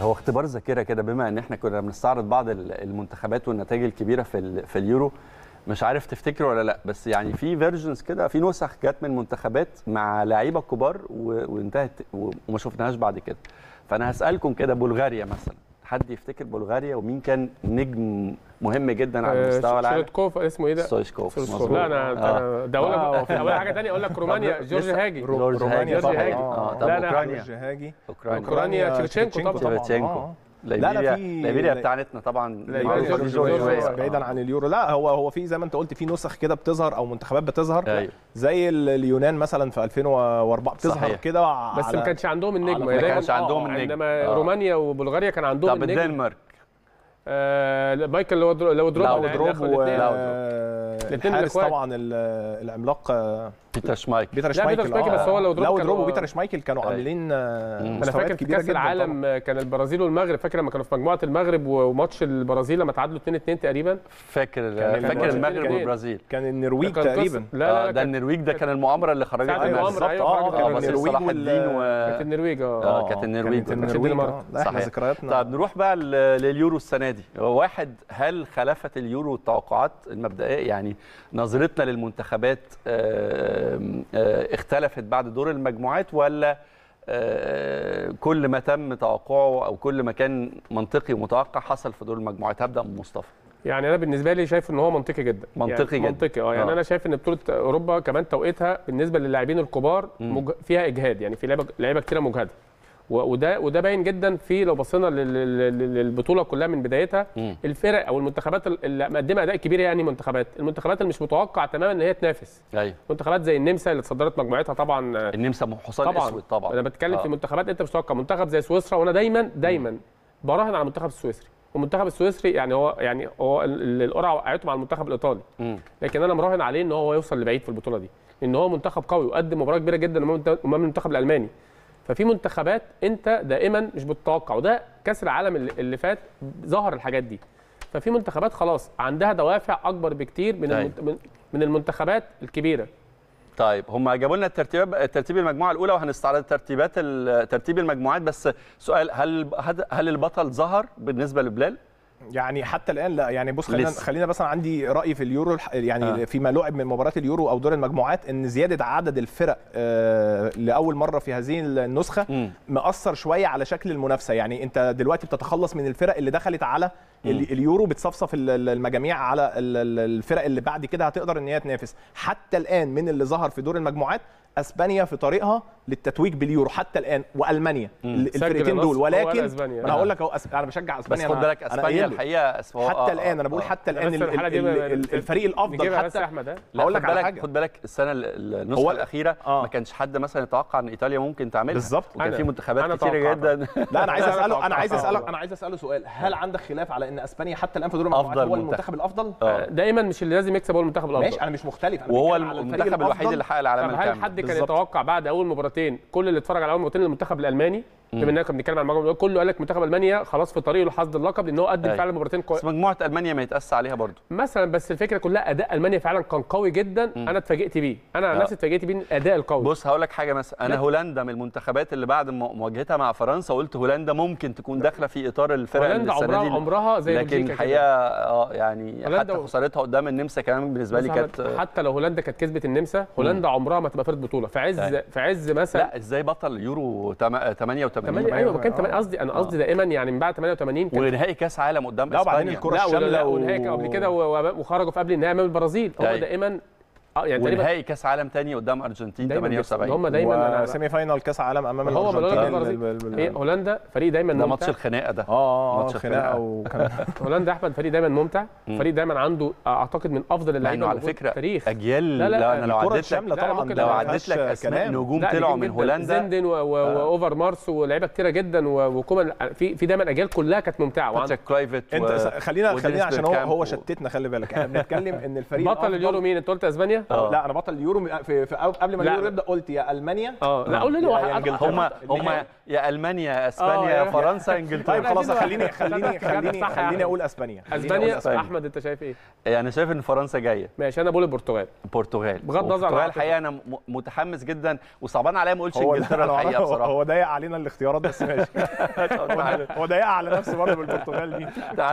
هو اختبار ذاكره كده، بما ان احنا كنا بنستعرض بعض المنتخبات والنتائج الكبيره في اليورو. مش عارف تفتكروا ولا لا، بس يعني في فيرجنز كده، في نسخ جت من منتخبات مع لعيبه كبار وانتهت وما شفناهاش بعد كده. فانا هسالكم كده، بلغاريا مثلا، حد يفتكر بلغاريا ومين كان نجم مهم جدا على مستوى العالم؟ ستويشكوف، اسمه ايه ده؟ ستويشكوف. لا انا اول حاجه ثانيه اقول لك رومانيا، جورج هاجي. جورج هاجي. لا جورج هاجي، اوكرانيا، شيفتشينكو. ليبيريا بتاعتنا طبعا بعيدا عن اليورو. لا هو في زي ما انت قلت، في نسخ كده بتظهر او منتخبات بتظهر. أيوة. زي اليونان مثلا في 2004 بتظهر كده، بس ما كانش عندهم النجم. انما رومانيا وبلغاريا كان عندهم النجم. طب الدنمارك مايكل لودروب طبعا، العملاق بيتر شمايكل. بس هو لودروب وبيتر شمايكل كانوا عاملين انا فاكر في كاس العالم طبعا. كان البرازيل والمغرب، فاكر لما كانوا في مجموعه المغرب وماتش البرازيل لما تعادلوا 2-2 تقريبا. فاكر المغرب والبرازيل، كان النرويج تقريبا. لا ده النرويج، ده كان المؤامره اللي خرجت بالظبط. النرويج صلاح الدين، كانت النرويج مش الدنمارك. صحيح. ذكرياتنا. طب نروح بقى لليورو السنه دي. واحد، هل خلفت اليورو التوقعات المبدئيه؟ يعني نظرتنا للمنتخبات اختلفت بعد دور المجموعات، ولا كل ما تم توقعه او كل ما كان منطقي ومتوقع حصل في دور المجموعات؟ هبدا من مصطفى. يعني انا بالنسبه لي شايف ان هو منطقي جدا. منطقي. يعني انا شايف ان بطوله اوروبا كمان توقيتها بالنسبه للاعبين الكبار فيها اجهاد، يعني في لعيبه كتيره مجهده، وده باين جدا في، لو بصينا للبطوله كلها من بدايتها. الفرق او المنتخبات اللي مقدمه اداء كبير، يعني المنتخبات اللي مش متوقع تماما ان هي تنافس. ايوه. منتخبات زي النمسا اللي اتصدرت مجموعتها طبعا. النمسا حصان اسود طبعا. انا بتكلم في منتخبات انت مش متوقع. منتخب زي سويسرا، وانا دايما براهن على المنتخب السويسري. والمنتخب السويسري يعني هو القرعه وقعته مع المنتخب الايطالي. لكن انا مراهن عليه ان هو يوصل لبعيد في البطوله دي، ان هو منتخب قوي وقدم مباراه كبيره جدا امام المنتخب الالماني. ففي منتخبات انت دائما مش بتتوقع، وده كاس العالم اللي فات ظهر الحاجات دي. ففي منتخبات خلاص عندها دوافع اكبر بكتير من المنتخبات الكبيره. طيب هم جابوا لنا ترتيب المجموعه الاولى، وهنستعرض ترتيب المجموعات. بس سؤال، هل البطل ظهر بالنسبه لبلال؟ يعني حتى الان لا. يعني بص، خلينا بس، انا عندي راي في اليورو يعني فيما لعب من مباراه اليورو او دور المجموعات، ان زياده عدد الفرق لاول مره في هذه النسخه مأثر شويه على شكل المنافسه. يعني انت دلوقتي بتتخلص من الفرق اللي دخلت على اليورو، بتصفصف المجاميع على الفرق اللي بعد كده هتقدر ان هي تنافس. حتى الان من اللي ظهر في دور المجموعات، اسبانيا في طريقها للتتويج باليورو حتى الان، والمانيا الفرقتين دول. ولكن انا هقول لك، انا بشجع اسبانيا. بس خد بالك اسبانيا الحقيقه حتى الان، انا بقول حتى الان الفريق الافضل. حتى احمد هقول لك على حاجه، خد بالك السنه النسخه الاخيره ما كانش حد مثلا يتوقع ان ايطاليا ممكن تعملها بالظبط، وكان في منتخبات كتير جدا. لا انا عايز اساله، سؤال، هل عندك خلاف على ان اسبانيا حتى الان في دور المجموعات هو المنتخب الافضل؟ دايما مش اللي لازم يكسب هو المنتخب الافضل. ماشي، انا مش مختلف، وهو المنتخب الوحيد اللي حقق العالميه الكامله. كان يتوقع بعد اول مباراتين، كل اللي اتفرج على اول مباراتين المنتخب الالماني، بما اننا كنا بنتكلم عن المجموعه، كله قال لك منتخب المانيا خلاص في طريقه لحصد اللقب، لان هو قدم فعلا مباراتين كويس. بس مجموعه المانيا ما يتقاس عليها برضه مثلا. بس الفكره كلها اداء المانيا فعلا كان قوي جدا. انا اتفاجئت بيه، انا نفسي اتفاجئت بيه، الاداء القوي. بص هقول لك حاجه، مثلا انا هولندا من المنتخبات اللي بعد مواجهتها مع فرنسا قلت هولندا ممكن تكون داخله في اطار الفرق اللي السنه دي، عمرها زي بلجيكا. لكن الحقيقه يعني حتى خسارتها قدام النمسا كمان بالنسبه لي كانت، حتى لو هولندا كانت كسبت النمسا، هولندا عمرها ما تبقى فرد بطوله في عز مثلا. لا ازاي بطل اليورو 88؟ ايوه ما كان 8. قصدي انا قصدي دائما يعني من بعد 88 كان ونهائي كاس عالم قدام اسبانيا. وبعدين الكره الشامله ونهائي قبل كده، وخرجوا في قبل النهائي امام البرازيل. هو دائما يعني ونهائي كاس عالم ثاني قدام ارجنتين 78. هم دايما سيمي فاينال كاس عالم امام البرازيل. هولندا فريق دايما ممتع. ده ماتش الخناقه ده. ماتش الخناقه هولندا احمد فريق دايما ممتع، فريق دايما عنده اعتقد من افضل اللعيبه على فكره تاريخ اجيال. لا انا لو عدت لك اسماء نجوم طلعوا من هولندا، زندن واوفر مارس ولاعيبه كتيره جدا، وكومان. في دايما اجيال كلها كانت ممتعه. وعندك كرايفت. انت خلينا عشان هو شتتنا، خلي بالك. احنا بنتكلم ان الفريق بطل اليورو مين؟ انت قلت اسبانيا. لا انا بطل اليورو في قبل ما اليورو يبدا قلت يا المانيا لا قول له هم يا المانيا اسبانيا فرنسا انجلترا. طيب خلاص خليني خليني خليني خليني اقول اسبانيا. اسبانيا احمد انت شايف ايه؟ يعني شايف ان فرنسا جايه. ماشي انا بقول البرتغال. البرتغال بغض النظر عن الحقيقه انا متحمس جدا وصعبان عليا ما اقولش انجلترا الحقيقه بصراحه. هو ضايق علينا الاختيارات بس ماشي. هو ضايق على نفسه برضه بالبرتغال دي.